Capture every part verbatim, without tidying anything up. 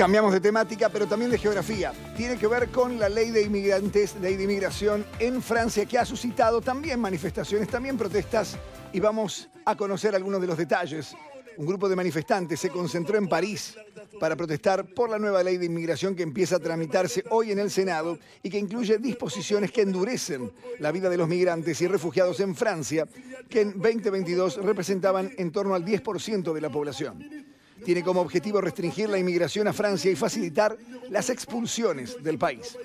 Cambiamos de temática, pero también de geografía. Tiene que ver con la ley de inmigrantes, ley de inmigración en Francia, que ha suscitado también manifestaciones, también protestas, y vamos a conocer algunos de los detalles. Un grupo de manifestantes se concentró en París para protestar por la nueva ley de inmigración que empieza a tramitarse hoy en el Senado y que incluye disposiciones que endurecen la vida de los migrantes y refugiados en Francia, que en veinte veintidós representaban en torno al diez por ciento de la población. Tiene como objetivo restringir la inmigración a Francia y facilitar las expulsiones del país.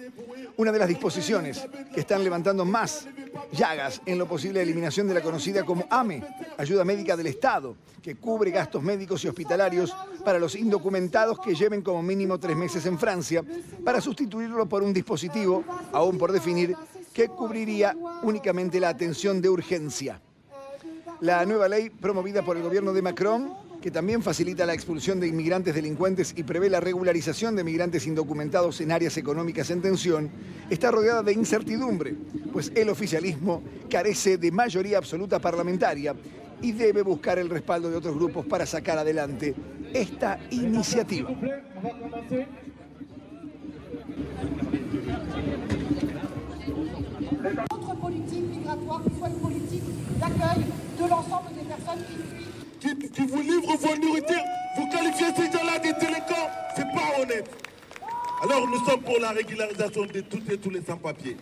Una de las disposiciones que están levantando más llagas en lo posible eliminación de la conocida como A M E, ayuda médica del Estado, que cubre gastos médicos y hospitalarios para los indocumentados que lleven como mínimo tres meses en Francia, para sustituirlo por un dispositivo, aún por definir, que cubriría únicamente la atención de urgencia. La nueva ley promovida por el gobierno de Macron, que también facilita la expulsión de inmigrantes delincuentes y prevé la regularización de migrantes indocumentados en áreas económicas en tensión, está rodeada de incertidumbre, pues el oficialismo carece de mayoría absoluta parlamentaria y debe buscar el respaldo de otros grupos para sacar adelante esta iniciativa. Vous livrez vos nourritures, vous qualifiez ces gens-là de délinquants, c'est pas honnête. Alors nous sommes pour la régularisation de toutes et tous les sans-papiers.